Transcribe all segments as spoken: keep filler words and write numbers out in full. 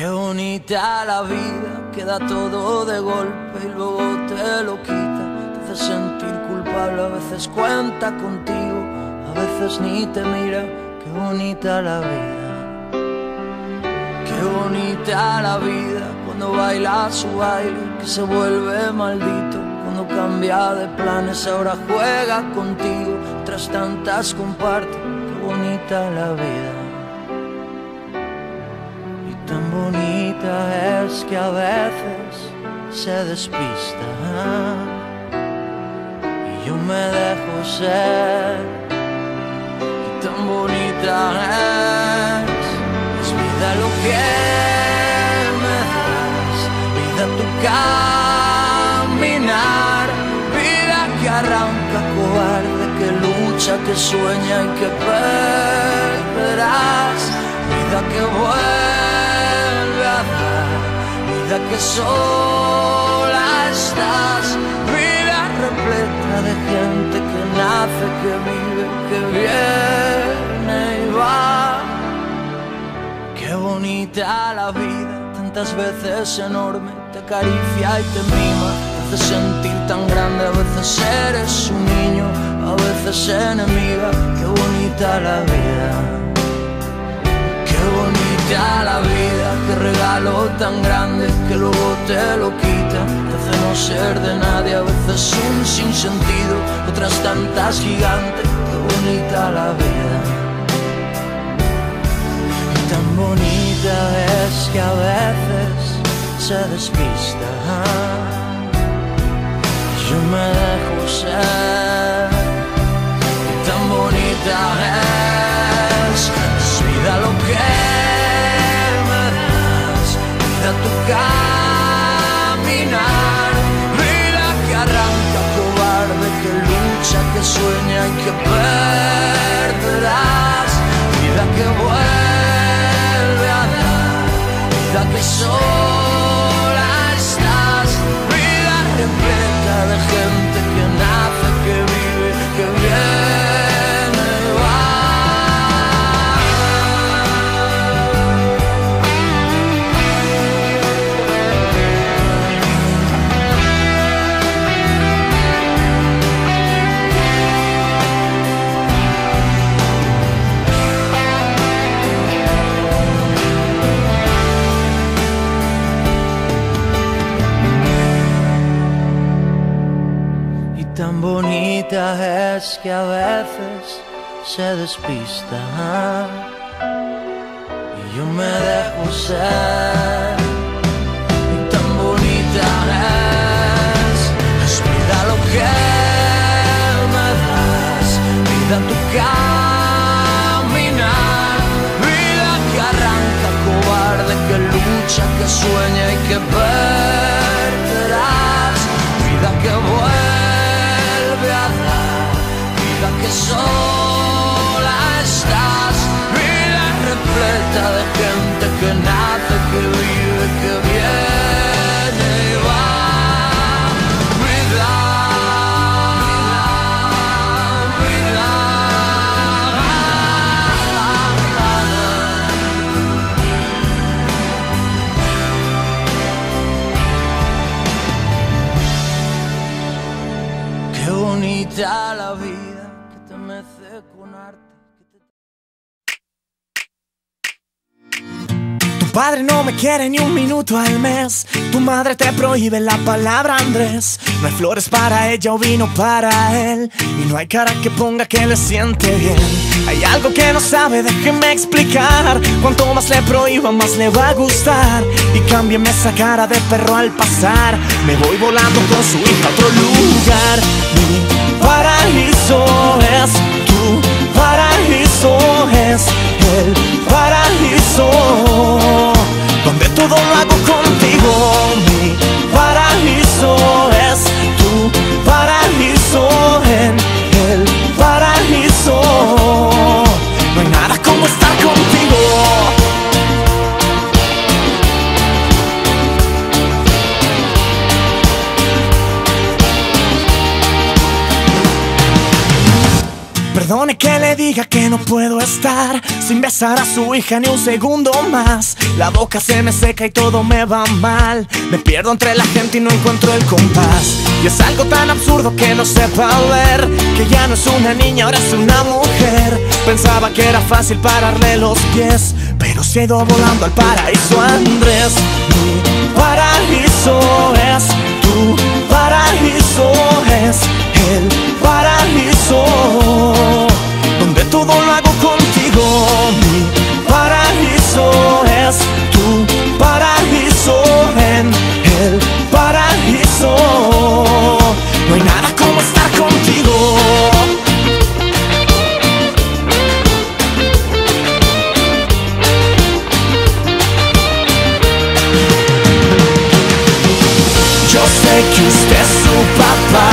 Qué bonita la vida, que da todo de golpe y luego te lo quita. Te hace sentir culpable, a veces cuenta contigo, a veces ni te mira. Qué bonita la vida, qué bonita la vida, cuando baila su baile que se vuelve maldito, cuando cambia de planes ahora juega contigo, tras tantas comparte. Qué bonita la vida. Tan bonita es que a veces se despista y yo me dejo ser. Y tan bonita es, es vida lo que me das, vida tu caminar, vida que arranca cobarde, que lucha, que sueña y que perderás, vida que vuelve, vida que sola estás, vida repleta de gente que nace, que vive, que viene y va. Qué bonita la vida, tantas veces enorme, te acaricia y te mima, te hace sentir tan grande, a veces eres un niño, a veces enemiga. Qué bonita la vida. Qué bonita la vida, qué regalo tan grande, que luego te lo quita, te hace no ser de nadie, a veces un sinsentido, otras tantas gigantes. Qué bonita la vida. Y tan bonita es que a veces se despista y yo me dejo ser. Y tan bonita es, vida lo que me das, vida tu caminar, vida que arranca cobarde, que lucha, que sueña y que perderás, vida que vuelve a dar, vida que sola estás, vida repleta de gente que nace, que vive, que viene. Tan bonita es que a veces se despista y yo me dejo ser. Y tan bonita es, es vida lo que me das, vida tu caminar, vida que arranca cobarde, que lucha, que sueña y que perderás, vida que vuelve, vida que sola estás, vida repleta de gente que nace, que vive, que viene y va. Vida, vida, vida. Qué bonita la vida. Tu padre no me quiere ni un minuto al mes, tu madre te prohíbe la palabra Andrés, no hay flores para ella o vino para él, y no hay cara que ponga que le siente bien. Hay algo que no sabe, déjeme explicar, cuanto más le prohíba más le va a gustar, y cámbiame esa cara de perro al pasar, me voy volando con su hija a otro lugar. Mi paraíso es tu paraíso, es el paraíso donde todo lo hago contigo. Mi paraíso es tu paraíso, en el paraíso no hay nada como estar contigo. Perdone que le me diga que no puedo estar sin besar a su hija ni un segundo más. La boca se me seca y todo me va mal. Me pierdo entre la gente y no encuentro el compás. Y es algo tan absurdo que no sepa ver que ya no es una niña, ahora es una mujer. Pensaba que era fácil pararle los pies, pero se ha ido volando al paraíso, Andrés. Tu paraíso es, tu paraíso es el paraíso donde todo lo hago contigo. Mi paraíso es tu paraíso, en el paraíso no hay nada como estar contigo. Yo sé que usted es su papá,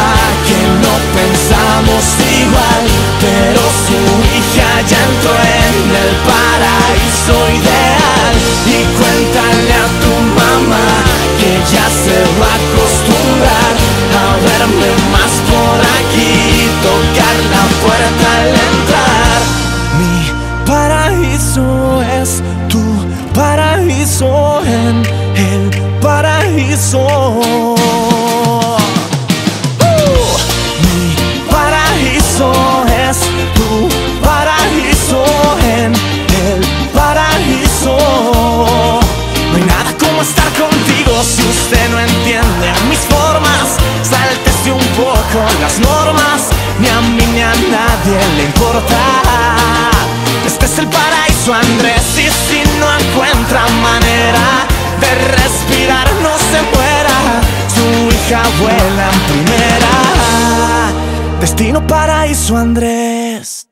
que no pensamos igual, pero su hija ya entró en el paraíso ideal. Y cuéntale a tu mamá que ya se va a acostumbrar a verme más por aquí, tocar la puerta al entrar. Mi paraíso es tu paraíso, en el paraíso. Las normas, ni a mí ni a nadie le importa. Este es el paraíso, Andrés, y si no encuentra manera de respirar, no se muera. Su hija vuela en primera. Destino paraíso, Andrés.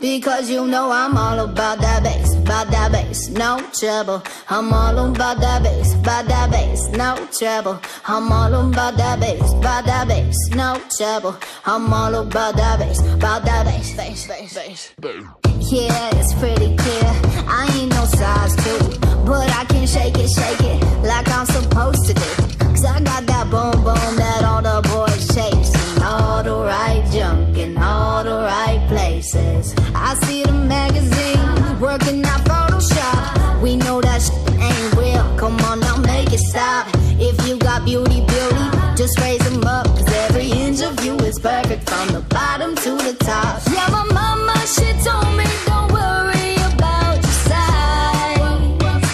Because you know I'm all about that bass, about that bass, no trouble. I'm all about that bass, about that bass, no trouble. I'm all about that bass, about that bass, no trouble. I'm all about that bass, about that bass, bass, bass, bass, bass. Yeah, it's pretty clear, I ain't no size two, but I can shake it, shake it, like I'm supposed to do. Cause I got that boom boom that all the boys chase, and all the right junk in all the right places. I see the magazines working out Photoshop. We know that shit ain't real, come on now make it stop. If you got beauty, beauty, just raise them up, cause every inch of you is perfect from the bottom to the top. Yeah, my mama, she told me don't worry about your size.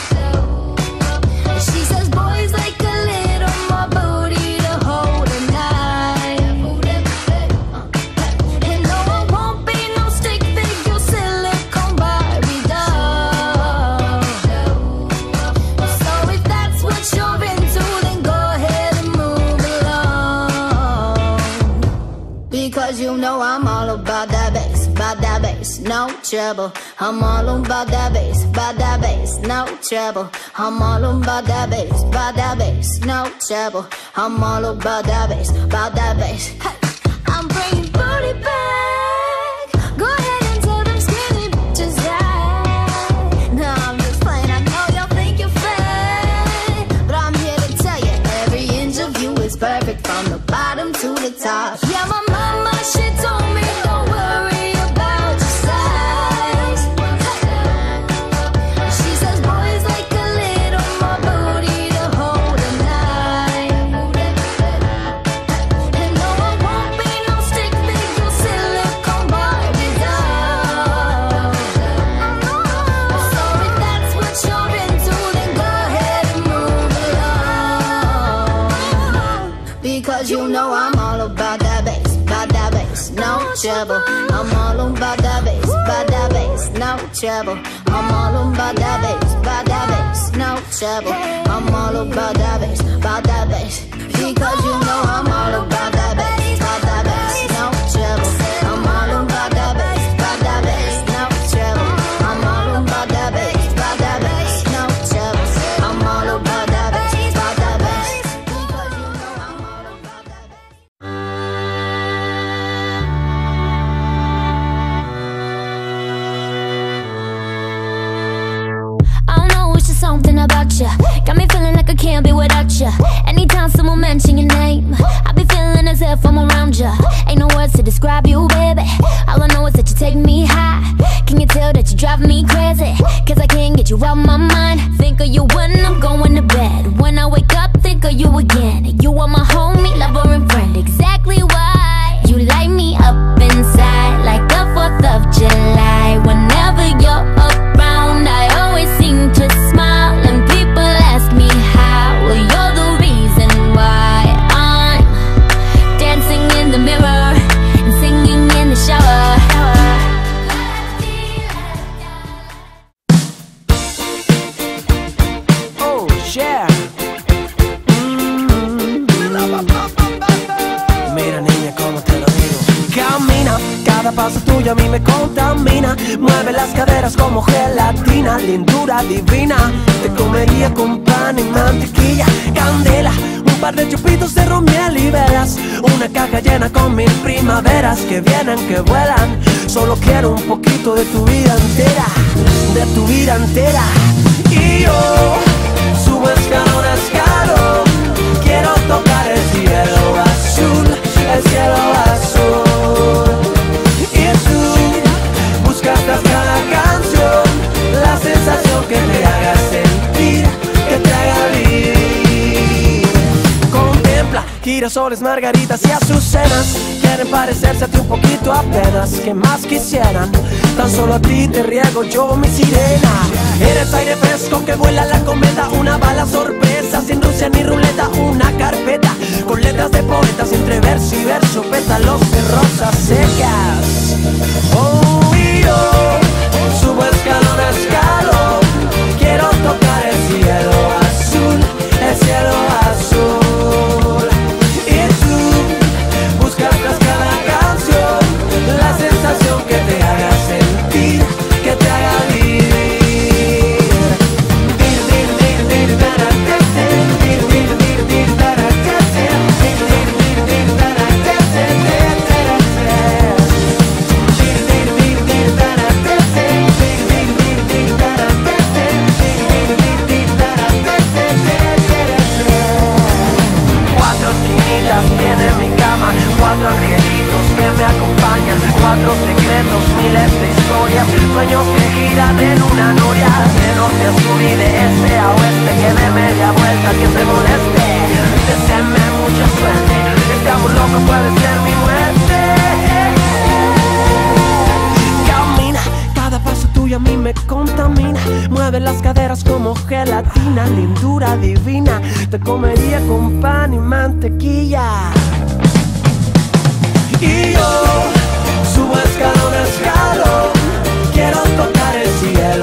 She says boys like a little more booty to hold a knife. And no, I won't be no stick figure silicone Barbie doll. So if that's what you're into, then go ahead and move along. Because you know I'm all about that bass, about that bass, no trouble. I'm all about that bass, about that bass, no trouble. I'm all about that bass, about that bass, no trouble. I'm all about that bass, about that bass. Hey, I'm bringing booty back. Go ahead and tell them skinny bitches that. No, I'm just playing. I know y'all think you're fat, but I'm here to tell you every inch of you is perfect from the bottom to the top. Yeah, my mama, she told me don't worry. Because you know I'm all about that bass, about that bass, no trouble. I'm all about that bass, about that bass, no trouble. I'm all about that bass, about that bass, no trouble. I'm all about that bass, about that bass. Because you know I'm all about that bass, about that bass, no trouble. I'm all about that bass, about that bass, no trouble. I'm all about that bass, about that bass, no trouble. I'm all about that bass, about that bass. Something about you got me feeling like I can't be without you. Anytime someone mention your name, I be feeling a feelings if I'm around ya. Ain't no words to describe you, baby. All I know is that you take me high. Can you tell that you drive me crazy? Cause I can't get you out my mind. Think of you when I'm going to bed. When I wake up, think of you again. You are my homie, lover, and friend. Exactly why you light me up inside like the fourth of July. Whenever you're around, I always seem to smile. And people ask me how. Well, you're the reason why I'm dancing in the mirror and singing in the shower. Paso tuyo a mí me contamina. Mueve las caderas como gelatina. Lindura divina. Te comería con pan y mantequilla. Candela, un par de chupitos de ron me liberas. Una caja llena con mil primaveras que vienen, que vuelan. Solo quiero un poquito de tu vida entera. De tu vida entera. Y yo, subo escalón a escalón. Quiero tocar el cielo azul. El cielo azul. Buscas cada canción, la sensación que te haga sentir, que te haga vivir. Contempla girasoles, margaritas y azucenas. Quieren parecerse a ti un poquito apenas, que más quisieran. Tan solo a ti te riego yo mi sirena. Eres aire fresco que vuela la cometa. Una bala sorpresa, sin Rusia ni ruleta. Una carpeta con letras de poetas, entre verso y verso, pétalos de rosas secas. Oh, subo escalón a escalón. Quiero tocar el cielo azul, el cielo azul. Y tú buscas tras cada canción la sensación que te haga sentir, que te haga vivir. Cuatro angelitos que me acompañan, cuatro secretos, miles de historias, sueños que giran en una noria, de norte a sur y de este a oeste, que de media vuelta que se moleste. Deséame mucha suerte, este amor loco puede ser mi muerte. Camina, cada paso tuyo a mí me contamina. Mueve las caderas como gelatina, lindura divina. Te comería con pan y mantequilla. Y yo, subo escalón a escalón, quiero tocar el cielo